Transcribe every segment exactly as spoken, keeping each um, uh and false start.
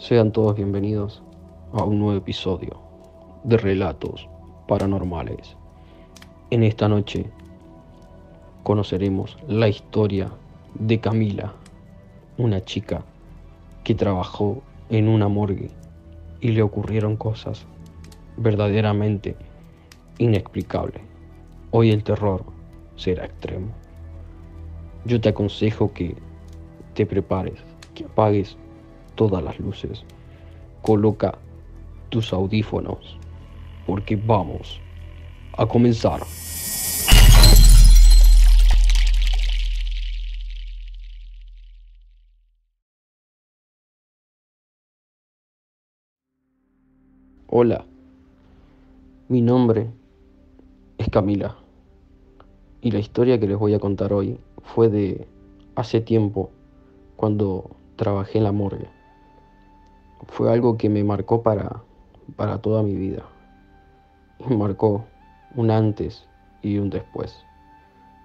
Sean todos bienvenidos a un nuevo episodio de Relatos Paranormales. En esta noche conoceremos la historia de Camila, una chica que trabajó en una morgue y le ocurrieron cosas verdaderamente inexplicables. Hoy el terror será extremo. Yo te aconsejo que te prepares, que apagues todas las luces, coloca tus audífonos, porque vamos a comenzar. Hola, mi nombre es Camila y la historia que les voy a contar hoy fue de hace tiempo, cuando trabajé en la morgue. Fue algo que me marcó para, para toda mi vida. Me marcó un antes y un después.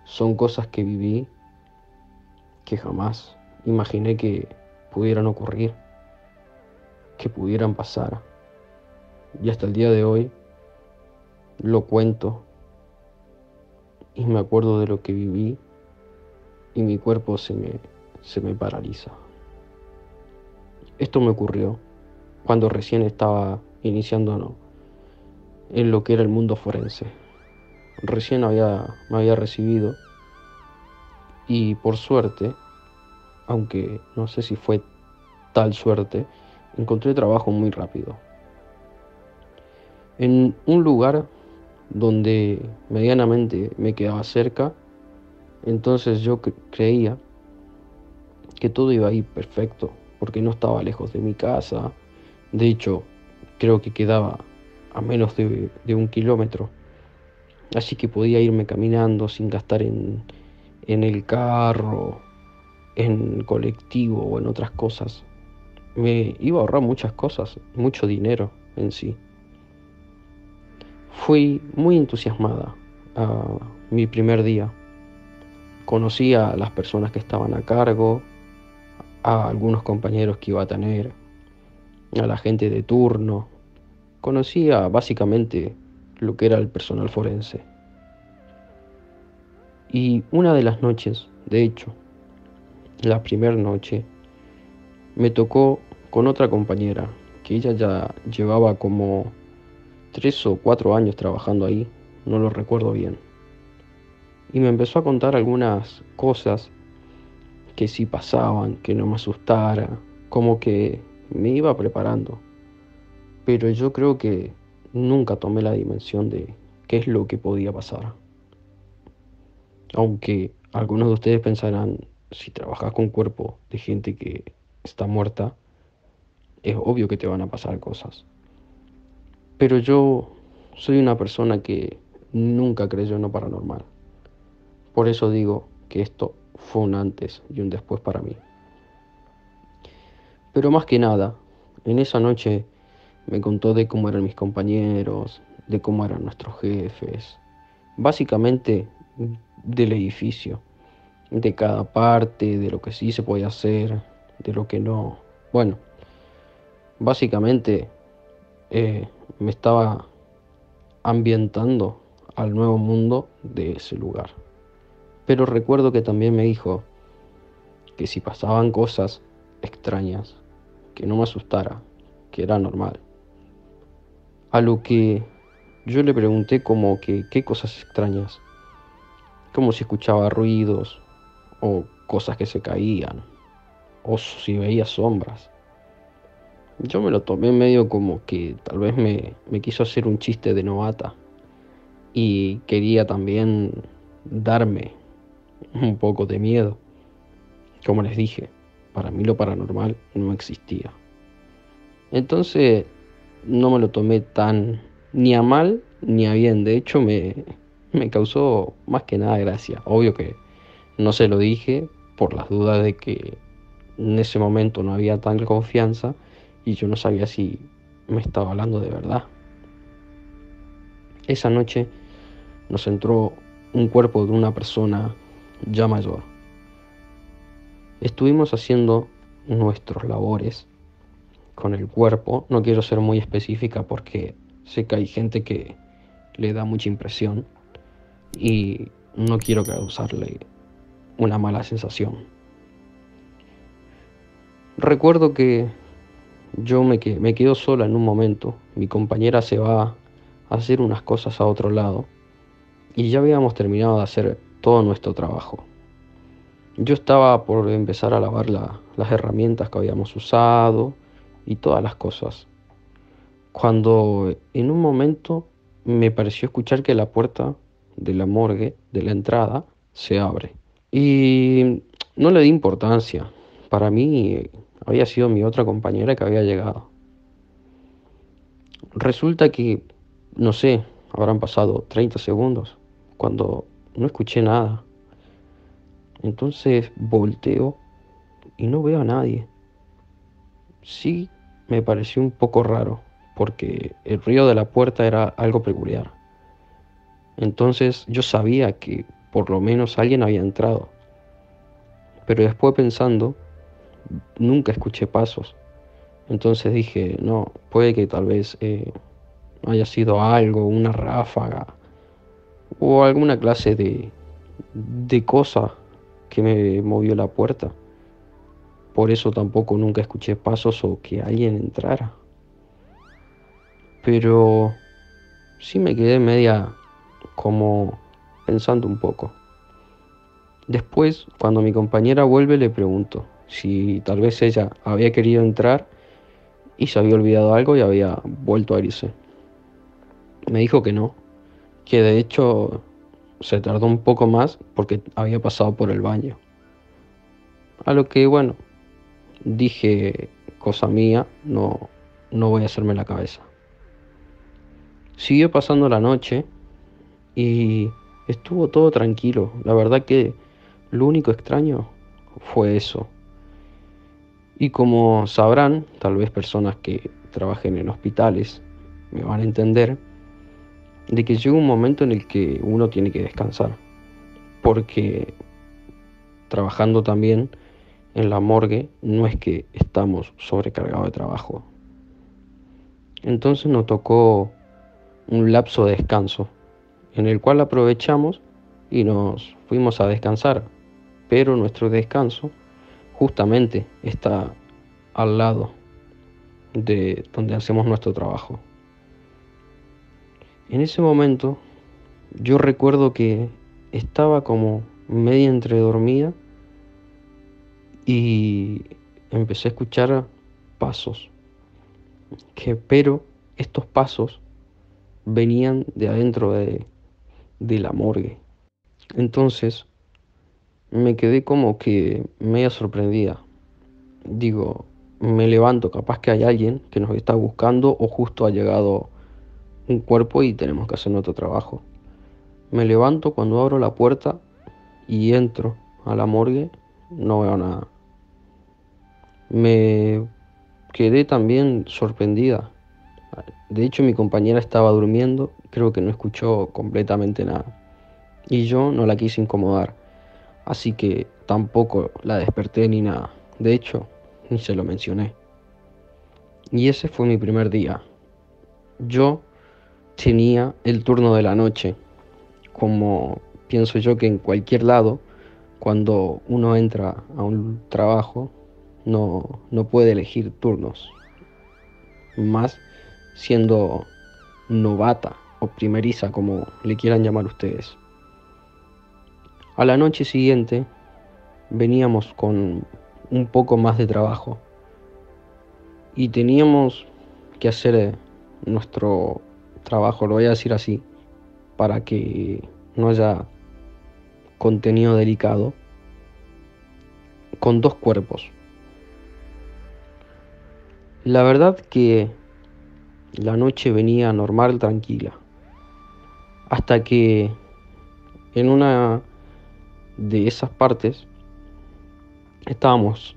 Son cosas que viví que jamás imaginé que pudieran ocurrir, que pudieran pasar. Y hasta el día de hoy lo cuento y me acuerdo de lo que viví y mi cuerpo se me, se me paraliza. Esto me ocurrió cuando recién estaba iniciando ¿no? en lo que era el mundo forense. Recién había, me había recibido y por suerte, aunque no sé si fue tal suerte, encontré trabajo muy rápido. En un lugar donde medianamente me quedaba cerca, entonces yo creía que todo iba a ir perfecto, porque no estaba lejos de mi casa. De hecho, creo que quedaba a menos de, de un kilómetro, así que podía irme caminando sin gastar en, en el carro, en colectivo o en otras cosas. Me iba a ahorrar muchas cosas, mucho dinero en sí. Fui muy entusiasmada a mi primer día. Conocí a las personas que estaban a cargo, a algunos compañeros que iba a tener, a la gente de turno. Conocía básicamente lo que era el personal forense. Y una de las noches, de hecho, la primera noche, me tocó con otra compañera, que ella ya llevaba como tres o cuatro años trabajando ahí, no lo recuerdo bien. Y me empezó a contar algunas cosas que sí pasaban, que no me asustara, como que me iba preparando. Pero yo creo que nunca tomé la dimensión de qué es lo que podía pasar. Aunque algunos de ustedes pensarán, si trabajas con cuerpo de gente que está muerta, es obvio que te van a pasar cosas. Pero yo soy una persona que nunca creyó en lo paranormal. Por eso digo que esto fue un antes y un después para mí. Pero más que nada, en esa noche me contó de cómo eran mis compañeros, de cómo eran nuestros jefes, básicamente del edificio, de cada parte, de lo que sí se podía hacer, de lo que no. Bueno, básicamente eh, me estaba ambientando al nuevo mundo de ese lugar. Pero recuerdo que también me dijo que si pasaban cosas extrañas, que no me asustara, que era normal. A lo que yo le pregunté como que qué cosas extrañas, como si escuchaba ruidos o cosas que se caían o si veía sombras. Yo me lo tomé medio como que tal vez me, me quiso hacer un chiste de novata y quería también darme un poco de miedo. Como les dije, para mí lo paranormal no existía. Entonces no me lo tomé tan ni a mal ni a bien. De hecho me, me causó más que nada gracia. Obvio que no se lo dije por las dudas de que en ese momento no había tan confianza y yo no sabía si me estaba hablando de verdad. Esa noche nos entró un cuerpo de una persona ya mayor. Estuvimos haciendo nuestras labores con el cuerpo. No quiero ser muy específica porque sé que hay gente que le da mucha impresión y no quiero causarle una mala sensación. Recuerdo que yo me, qued- me quedo sola en un momento. Mi compañera se va a hacer unas cosas a otro lado y ya habíamos terminado de hacer todo nuestro trabajo. Yo estaba por empezar a lavar la, las herramientas que habíamos usado y todas las cosas, cuando en un momento me pareció escuchar que la puerta de la morgue, de la entrada, se abre. Y no le di importancia. Para mí había sido mi otra compañera que había llegado. Resulta que, no sé, habrán pasado treinta segundos cuando no escuché nada. Entonces volteo y no veo a nadie. Sí, me pareció un poco raro, porque el ruido de la puerta era algo peculiar. Entonces yo sabía que por lo menos alguien había entrado. Pero después, pensando, nunca escuché pasos. Entonces dije, no, puede que tal vez eh, haya sido algo, una ráfaga o alguna clase de, de cosa que me movió la puerta. Por eso tampoco nunca escuché pasos o que alguien entrara. Pero sí me quedé media como pensando un poco. Después, cuando mi compañera vuelve, le pregunto si tal vez ella había querido entrar y se había olvidado algo y había vuelto a irse. Me dijo que no, que de hecho se tardó un poco más porque había pasado por el baño. A lo que, bueno, dije, cosa mía, no, no voy a hacerme la cabeza. Siguió pasando la noche y estuvo todo tranquilo. La verdad que lo único extraño fue eso. Y como sabrán, tal vez personas que trabajen en hospitales me van a entender, de que llega un momento en el que uno tiene que descansar, porque trabajando también en la morgue no es que estamos sobrecargados de trabajo. Entonces nos tocó un lapso de descanso, en el cual aprovechamos y nos fuimos a descansar, pero nuestro descanso justamente está al lado de donde hacemos nuestro trabajo. En ese momento yo recuerdo que estaba como media entre dormida y empecé a escuchar pasos, que, pero estos pasos venían de adentro de, de la morgue. Entonces me quedé como que media sorprendida. Digo, me levanto, capaz que hay alguien que nos está buscando o justo ha llegado un cuerpo y tenemos que hacer nuestro trabajo. Me levanto, cuando abro la puerta y entro a la morgue, no veo nada. Me quedé también sorprendida. De hecho, mi compañera estaba durmiendo, creo que no escuchó completamente nada. Y yo no la quise incomodar, así que tampoco la desperté ni nada. De hecho, ni se lo mencioné. Y ese fue mi primer día. Yo tenía el turno de la noche, como pienso yo que en cualquier lado, cuando uno entra a un trabajo, no, no puede elegir turnos. Más siendo novata o primeriza, como le quieran llamar ustedes. A la noche siguiente veníamos con un poco más de trabajo y teníamos que hacer nuestro trabajo, lo voy a decir así, para que no haya contenido delicado, con dos cuerpos. La verdad que la noche venía normal, tranquila, hasta que en una de esas partes estábamos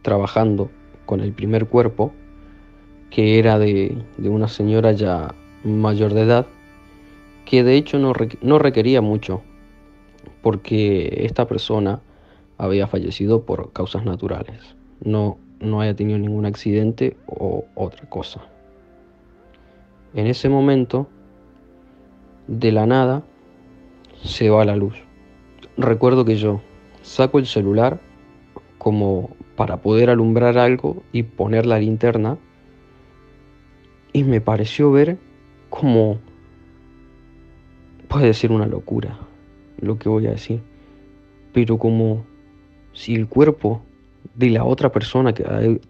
trabajando con el primer cuerpo, que era de, de una señora ya mayor de edad, que de hecho no, no requería mucho, porque esta persona había fallecido por causas naturales, no no haya tenido ningún accidente o otra cosa. En ese momento, de la nada, se va la luz. Recuerdo que yo saco el celular como para poder alumbrar algo y poner la linterna, y me pareció ver como, puede ser una locura lo que voy a decir, pero como si el cuerpo de la otra persona que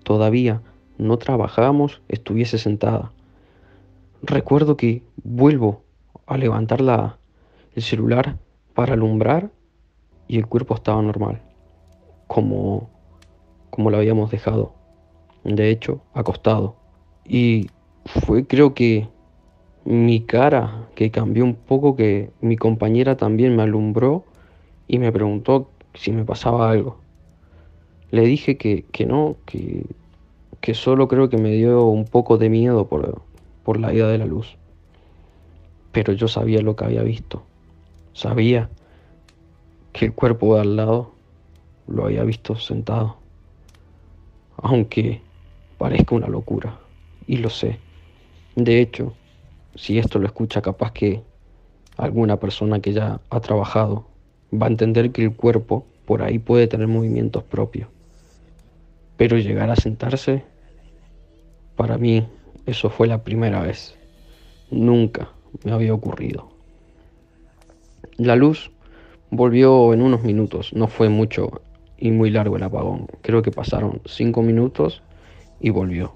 todavía no trabajamos estuviese sentada. Recuerdo que vuelvo a levantar la, el celular para alumbrar y el cuerpo estaba normal, como, como lo habíamos dejado, de hecho, acostado. Y fue, creo que, mi cara que cambió un poco, que mi compañera también me alumbró y me preguntó si me pasaba algo. Le dije que, que no, que, que solo creo que me dio un poco de miedo por, por la ida de la luz. Pero yo sabía lo que había visto. Sabía que el cuerpo de al lado lo había visto sentado. Aunque parezca una locura, y lo sé. De hecho, si esto lo escucha, capaz que alguna persona que ya ha trabajado va a entender que el cuerpo por ahí puede tener movimientos propios. Pero llegar a sentarse, para mí, eso fue la primera vez. Nunca me había ocurrido. La luz volvió en unos minutos, no fue mucho y muy largo el apagón. Creo que pasaron cinco minutos y volvió.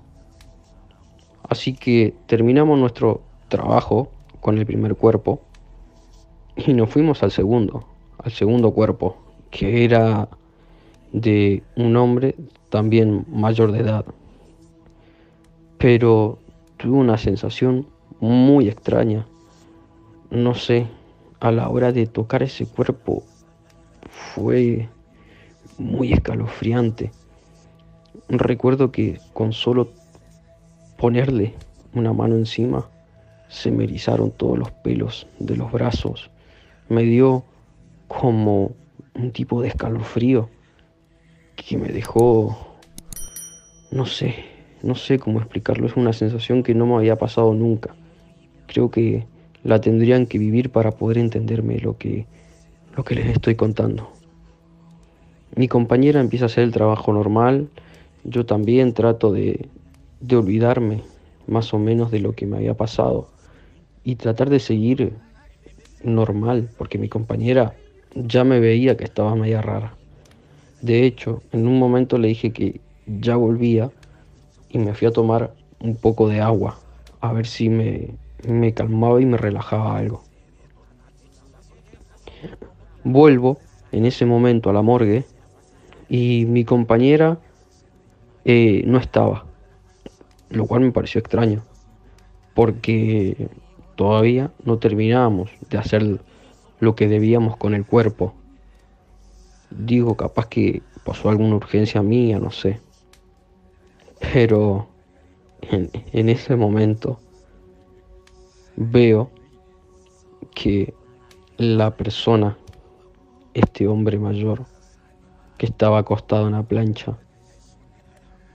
Así que terminamos nuestro trabajo con el primer cuerpo y nos fuimos al segundo, al segundo cuerpo, que era de un hombre también mayor de edad. Pero tuve una sensación muy extraña. No sé, a la hora de tocar ese cuerpo fue muy escalofriante. Recuerdo que con solo ponerle una mano encima se me erizaron todos los pelos de los brazos. Me dio como un tipo de escalofrío que me dejó, no sé, no sé cómo explicarlo. Es una sensación que no me había pasado nunca. Creo que la tendrían que vivir para poder entenderme lo que, lo que les estoy contando. Mi compañera empieza a hacer el trabajo normal. Yo también trato de, de olvidarme más o menos de lo que me había pasado y tratar de seguir normal, porque mi compañera ya me veía que estaba media rara. De hecho, en un momento le dije que ya volvía y me fui a tomar un poco de agua, a ver si me, me calmaba y me relajaba algo. Vuelvo en ese momento a la morgue y mi compañera eh, no estaba, lo cual me pareció extraño, porque todavía no terminábamos de hacer lo que debíamos con el cuerpo. Digo, capaz que pasó alguna urgencia mía, no sé. Pero en, en ese momento veo que la persona, este hombre mayor que estaba acostado en la plancha,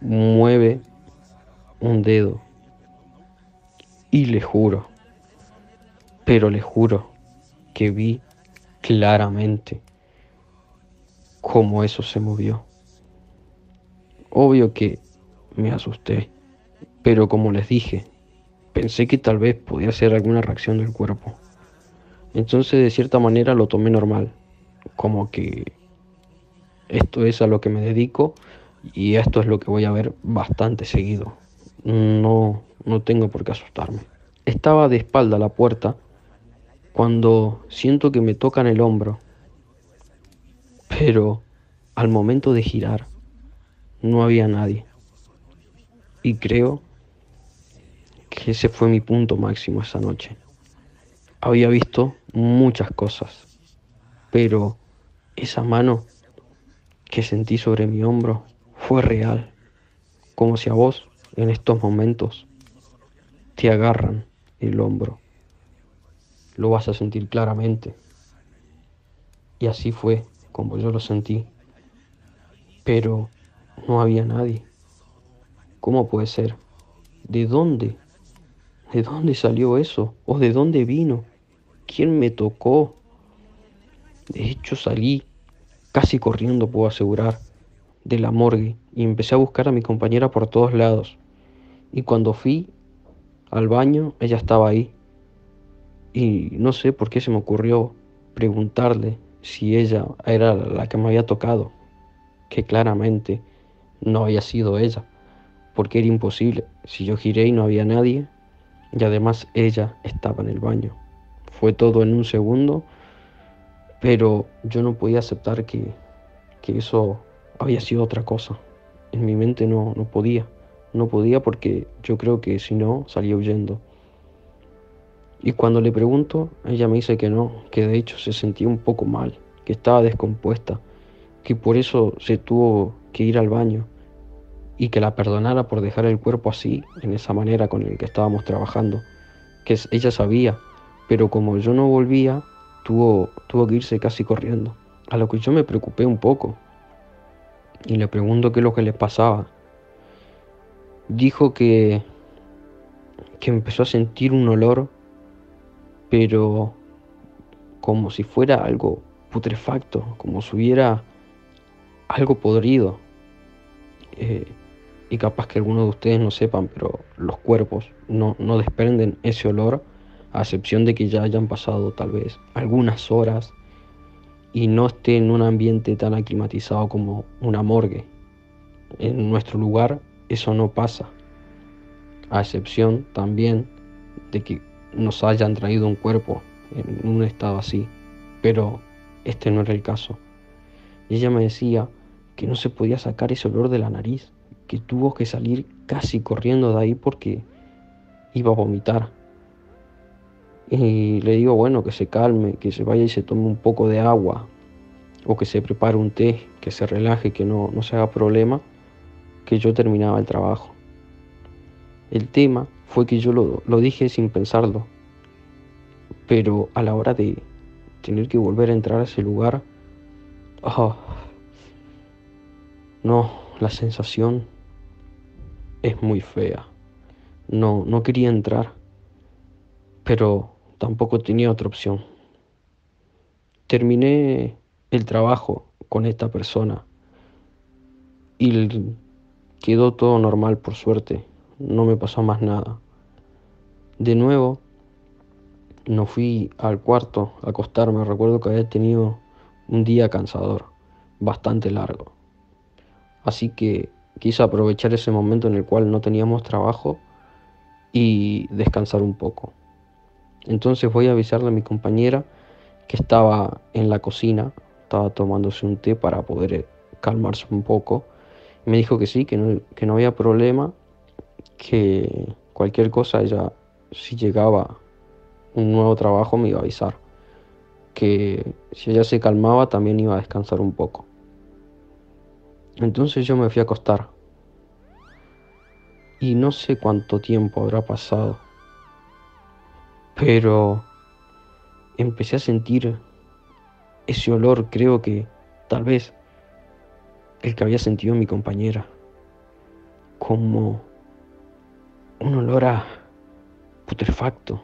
mueve un dedo. Y le juro, pero le juro, que vi claramente cómo eso se movió. Obvio que me asusté, pero como les dije, pensé que tal vez podía ser alguna reacción del cuerpo. Entonces, de cierta manera, lo tomé normal, como que esto es a lo que me dedico y esto es lo que voy a ver bastante seguido. No, no tengo por qué asustarme. Estaba de espalda a la puerta cuando siento que me tocan el hombro, pero al momento de girar no había nadie. Y creo que ese fue mi punto máximo esa noche. Había visto muchas cosas, pero esa mano que sentí sobre mi hombro fue real. Como si a vos en estos momentos te agarran el hombro, lo vas a sentir claramente. Y así fue como yo lo sentí, pero no había nadie. ¿Cómo puede ser? ¿De dónde? ¿De dónde salió eso? ¿O de dónde vino? ¿Quién me tocó? De hecho salí, casi corriendo puedo asegurar, de la morgue y empecé a buscar a mi compañera por todos lados. Y cuando fui al baño, ella estaba ahí. Y no sé por qué se me ocurrió preguntarle si ella era la que me había tocado, que claramente no había sido ella, porque era imposible. Si yo giré y no había nadie, y además ella estaba en el baño. Fue todo en un segundo, pero yo no podía aceptar que, que eso había sido otra cosa. En mi mente no, no podía, no podía porque yo creo que si no salía huyendo. Y cuando le pregunto, ella me dice que no, que de hecho se sentía un poco mal, que estaba descompuesta, que por eso se tuvo que ir al baño y que la perdonara por dejar el cuerpo así, en esa manera con el que estábamos trabajando, que ella sabía. Pero como yo no volvía, tuvo, tuvo que irse casi corriendo. A lo que yo me preocupé un poco. Y le pregunto qué es lo que le pasaba. Dijo que, que empezó a sentir un olor, pero como si fuera algo putrefacto, como si hubiera algo podrido. Eh, y capaz que algunos de ustedes no sepan, pero los cuerpos no, no desprenden ese olor, a excepción de que ya hayan pasado tal vez algunas horas y no esté en un ambiente tan aclimatizado como una morgue. En nuestro lugar eso no pasa, a excepción también de que nos hayan traído un cuerpo en un estado así, pero este no era el caso. Y ella me decía que no se podía sacar ese olor de la nariz, que tuvo que salir casi corriendo de ahí porque iba a vomitar. Y le digo, bueno, que se calme, que se vaya y se tome un poco de agua, o que se prepare un té, que se relaje, que no, no se haga problema, que yo terminaba el trabajo. El tema fue que yo lo, lo dije sin pensarlo, pero a la hora de tener que volver a entrar a ese lugar, oh, no, la sensación es muy fea. No, no quería entrar, pero tampoco tenía otra opción. Terminé el trabajo con esta persona y quedó todo normal, por suerte. No me pasó más nada. De nuevo, no fui al cuarto a acostarme. Recuerdo que había tenido un día cansador, bastante largo. Así que quise aprovechar ese momento en el cual no teníamos trabajo y descansar un poco. Entonces voy a avisarle a mi compañera que estaba en la cocina, estaba tomándose un té para poder calmarse un poco. Me dijo que sí, que no, que no había problema, que cualquier cosa ella, si llegaba un nuevo trabajo, me iba a avisar. Que si ella se calmaba también iba a descansar un poco. Entonces yo me fui a acostar. Y no sé cuánto tiempo habrá pasado, pero empecé a sentir ese olor, creo que tal vez el que había sentido mi compañera, como un olor a putrefacto,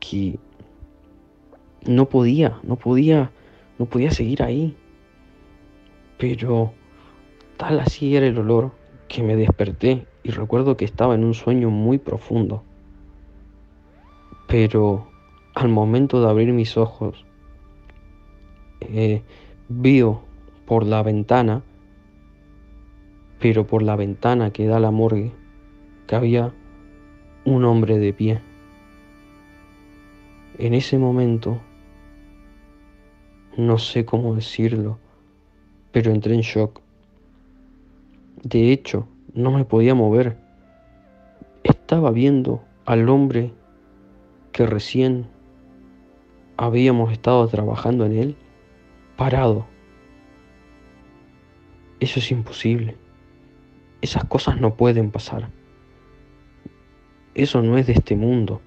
que no podía, no podía, no podía seguir ahí, pero tal así era el olor que me desperté y recuerdo que estaba en un sueño muy profundo. Pero al momento de abrir mis ojos, eh, veo por la ventana, pero por la ventana que da la morgue, que había un hombre de pie. En ese momento, no sé cómo decirlo, pero entré en shock. De hecho, no me podía mover. Estaba viendo al hombre que recién habíamos estado trabajando en él, parado. Eso es imposible. Esas cosas no pueden pasar. Eso no es de este mundo.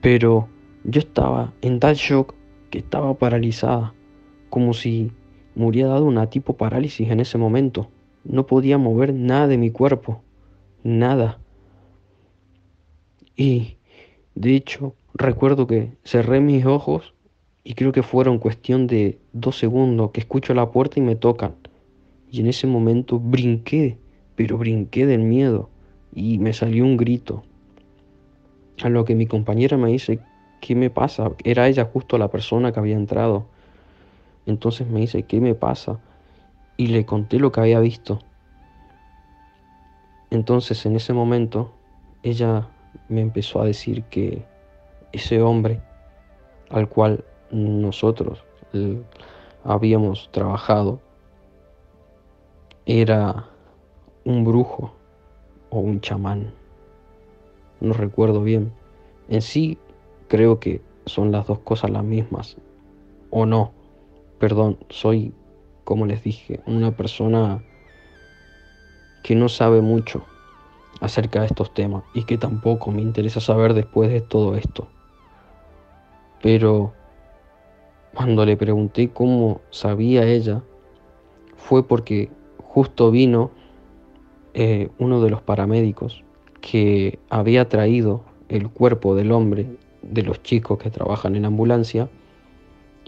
Pero yo estaba en tal shock que estaba paralizada, como si me hubiera dado una tipo parálisis en ese momento. No podía mover nada de mi cuerpo, nada. Y, de hecho, recuerdo que cerré mis ojos y creo que fueron cuestión de dos segundos que escucho la puerta y me tocan. Y en ese momento brinqué, pero brinqué del miedo y me salió un grito. A lo que mi compañera me dice, ¿qué me pasa? Era ella justo la persona que había entrado. Entonces me dice, ¿qué me pasa? Y le conté lo que había visto. Entonces en ese momento ella me empezó a decir que ese hombre al cual nosotros eh, habíamos trabajado era un brujo o un chamán, no recuerdo bien. En sí creo que son las dos cosas las mismas, o no, perdón, soy, como les dije, una persona que no sabe mucho acerca de estos temas y que tampoco me interesa saber después de todo esto. Pero cuando le pregunté cómo sabía ella, fue porque justo vino eh, uno de los paramédicos que había traído el cuerpo del hombre, de los chicos que trabajan en la ambulancia,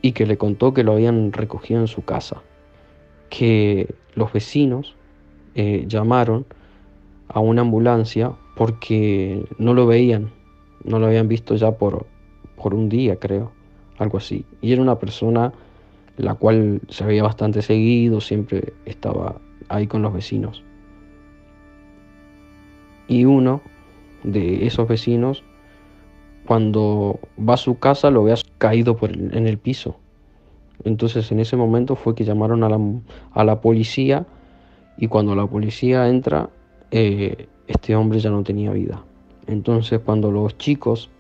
y que le contó que lo habían recogido en su casa, que los vecinos eh, llamaron a una ambulancia porque no lo veían, no lo habían visto ya por, por un día, creo, algo así. Y era una persona la cual se veía bastante seguido, siempre estaba ahí con los vecinos. Y uno de esos vecinos, cuando va a su casa, lo ve caído por el, en el piso. Entonces en ese momento fue que llamaron a la, a la policía, y cuando la policía entra, Eh, este hombre ya no tenía vida. Entonces cuando los chicos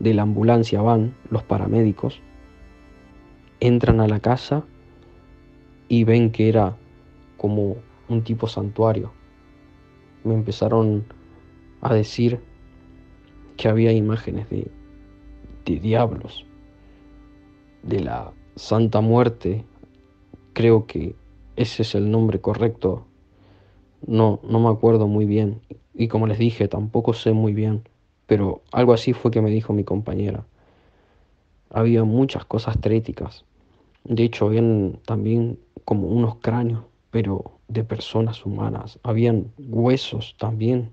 de la ambulancia van, los paramédicos entran a la casa y ven que era como un tipo santuario. Me empezaron a decir que había imágenes de, de diablos, de la Santa Muerte, creo que ese es el nombre correcto. No, no me acuerdo muy bien, y como les dije, tampoco sé muy bien, pero algo así fue que me dijo mi compañera. Había muchas cosas tréticas, de hecho habían también como unos cráneos, pero de personas humanas, habían huesos también.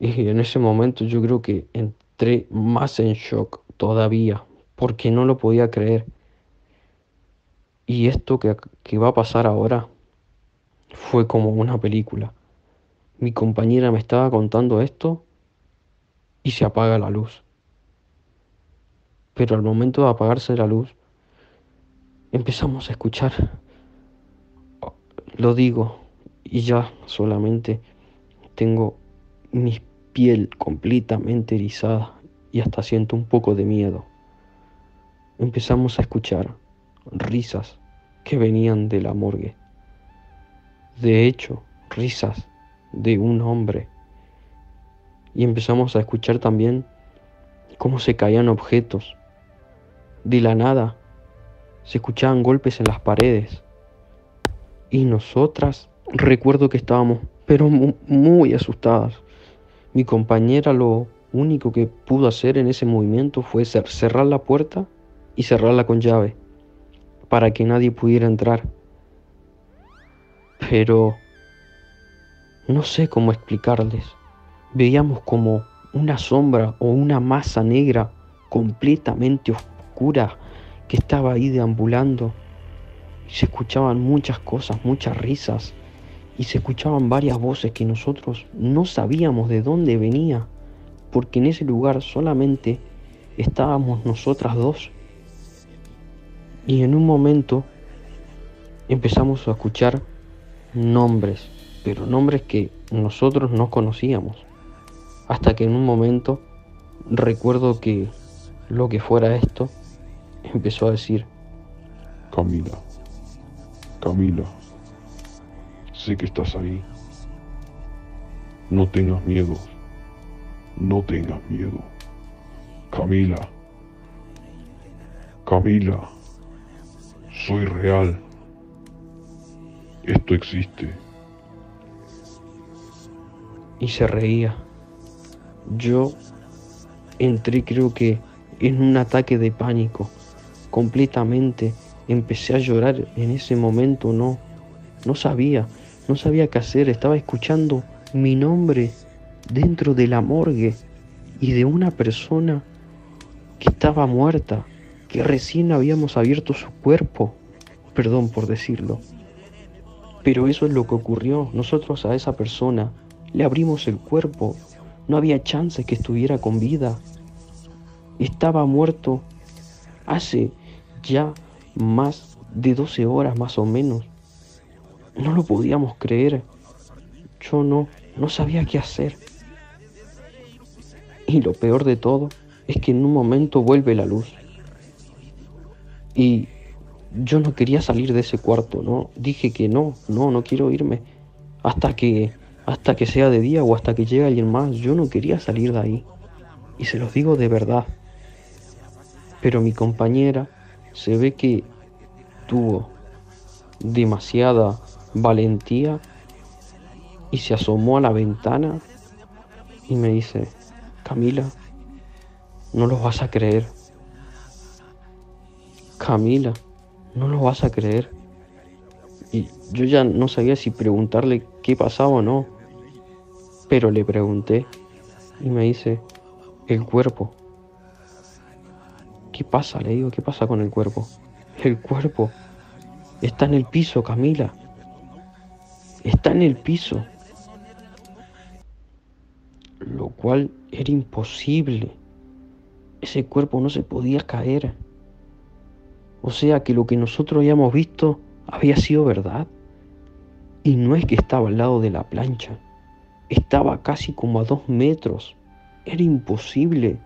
Y en ese momento yo creo que entré más en shock todavía, porque no lo podía creer. Y esto que, que va a pasar ahora fue como una película. Mi compañera me estaba contando esto y se apaga la luz. Pero al momento de apagarse la luz, empezamos a escuchar, lo digo, y ya solamente tengo mi piel completamente erizada y hasta siento un poco de miedo. Empezamos a escuchar risas que venían de la morgue. De hecho, risas de un hombre. Y empezamos a escuchar también cómo se caían objetos. De la nada, se escuchaban golpes en las paredes. Y nosotras, recuerdo que estábamos, pero muy, muy asustadas. Mi compañera lo único que pudo hacer en ese movimiento fue cerrar la puerta y cerrarla con llave, para que nadie pudiera entrar. Pero no sé cómo explicarles. Veíamos como una sombra o una masa negra completamente oscura que estaba ahí deambulando. Y se escuchaban muchas cosas, muchas risas. Y se escuchaban varias voces que nosotros no sabíamos de dónde venía, porque en ese lugar solamente estábamos nosotras dos. Y en un momento empezamos a escuchar nombres, pero nombres que nosotros no conocíamos, hasta que en un momento recuerdo que lo que fuera esto empezó a decir: Camila, Camila, sé que estás ahí, no tengas miedo, no tengas miedo, Camila, Camila, soy real. Esto existe. Y se reía. Yo entré, creo que en un ataque de pánico, completamente. Empecé a llorar en ese momento, no, no sabía, no sabía qué hacer. Estaba escuchando mi nombre dentro de la morgue y de una persona que estaba muerta, que recién habíamos abierto su cuerpo, perdón por decirlo. Pero eso es lo que ocurrió. Nosotros a esa persona le abrimos el cuerpo. No había chance que estuviera con vida. Estaba muerto hace ya más de doce horas más o menos. No lo podíamos creer. Yo no, no sabía qué hacer. Y lo peor de todo es que en un momento vuelve la luz. Y yo no quería salir de ese cuarto, ¿no? Dije que no, no, no quiero irme hasta que, hasta que sea de día o hasta que llegue alguien más. Yo no quería salir de ahí. Y se los digo de verdad. Pero mi compañera se ve que tuvo demasiada valentía y se asomó a la ventana y me dice: Camila, no los vas a creer. Camila, no los vas a creer. Y yo ya no sabía si preguntarle qué pasaba o no, pero le pregunté y me dice: el cuerpo. ¿Qué pasa? Le digo, ¿qué pasa con el cuerpo? El cuerpo está en el piso, Camila. Está en el piso. Lo cual era imposible. Ese cuerpo no se podía caer. O sea que lo que nosotros habíamos visto había sido verdad. Y no es que estaba al lado de la plancha. Estaba casi como a dos metros. Era imposible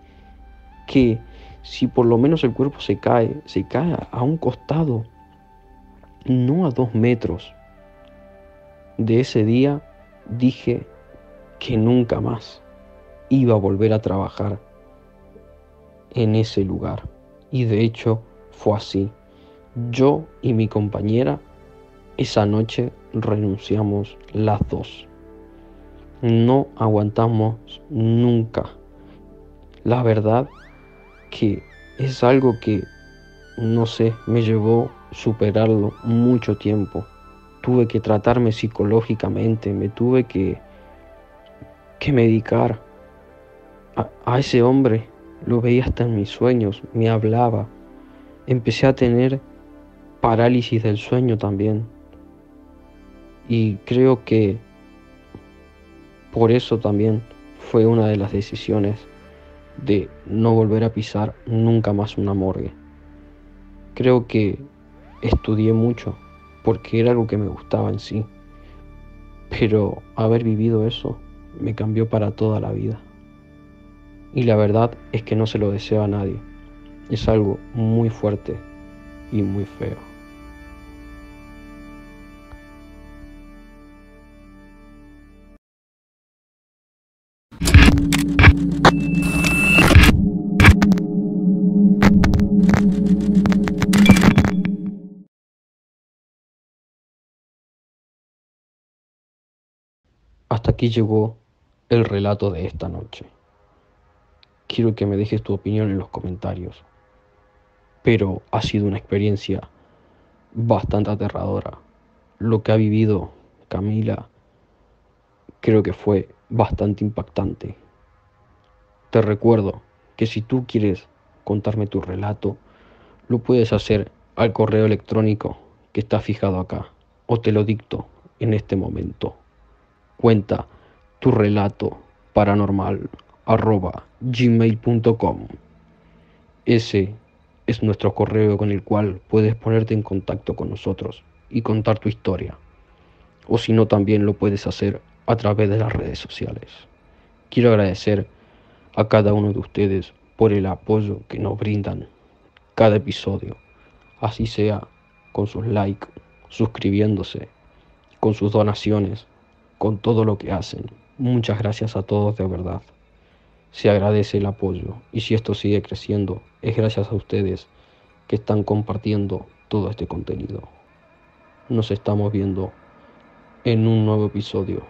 que... si por lo menos el cuerpo se cae, se cae a un costado, no a dos metros. De ese día dije que nunca más iba a volver a trabajar en ese lugar. Y de hecho fue así. Yo y mi compañera esa noche renunciamos las dos. No aguantamos nunca. La verdad que es algo que, no sé, me llevó superarlo mucho tiempo. Tuve que tratarme psicológicamente, me tuve que, que medicar. A, a ese hombre lo veía hasta en mis sueños, me hablaba. Empecé a tener parálisis del sueño también. Y creo que por eso también fue una de las decisiones de no volver a pisar nunca más una morgue. Creo que estudié mucho porque era algo que me gustaba en sí, pero haber vivido eso me cambió para toda la vida. Y la verdad es que no se lo deseo a nadie. Es algo muy fuerte y muy feo. Hasta aquí llegó el relato de esta noche. Quiero que me dejes tu opinión en los comentarios, pero ha sido una experiencia bastante aterradora. Lo que ha vivido Camila creo que fue bastante impactante. Te recuerdo que si tú quieres contarme tu relato, lo puedes hacer al correo electrónico que está fijado acá, o te lo dicto en este momento. Cuenta tu relato paranormal arroba gmail punto com. Ese es nuestro correo con el cual puedes ponerte en contacto con nosotros y contar tu historia. O si no, también lo puedes hacer a través de las redes sociales. Quiero agradecer a cada uno de ustedes por el apoyo que nos brindan cada episodio, así sea con sus likes, suscribiéndose, con sus donaciones, con todo lo que hacen. Muchas gracias a todos, de verdad. Se agradece el apoyo, y si esto sigue creciendo, es gracias a ustedes que están compartiendo todo este contenido. Nos estamos viendo en un nuevo episodio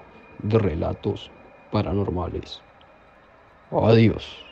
de Relatos Paranormales. Adiós.